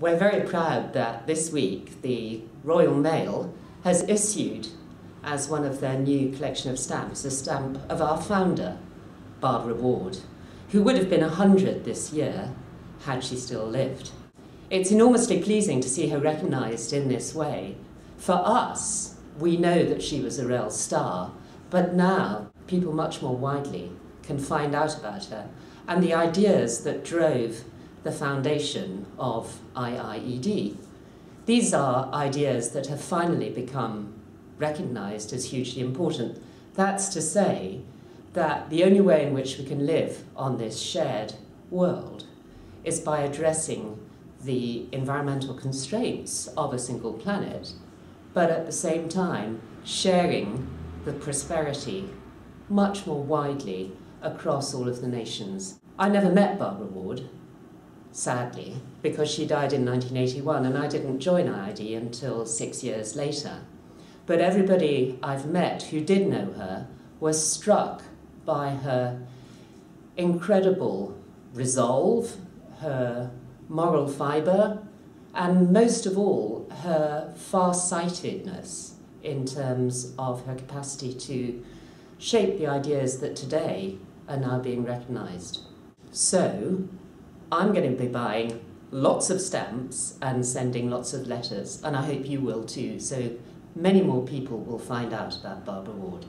we're very proud that this week the Royal Mail has issued, as one of their new collection of stamps, a stamp of our founder, Barbara Ward, who would have been 100 this year had she still lived. It's enormously pleasing to see her recognised in this way. For us, we know that she was a real star, but now people much more widely can find out about her and the ideas that drove the foundation of IIED. These are ideas that have finally become recognised as hugely important. That's to say that the only way in which we can live on this shared world is by addressing the environmental constraints of a single planet, but at the same time sharing the prosperity much more widely across all of the nations. I never met Barbara Ward, sadly, because she died in 1981 and I didn't join IID until 6 years later. But everybody I've met who did know her was struck by her incredible resolve, her moral fibre, and most of all, her far-sightedness in terms of her capacity to shape the ideas that today are now being recognised. So, I'm going to be buying lots of stamps and sending lots of letters, and I hope you will too, so many more people will find out about Barbara Ward.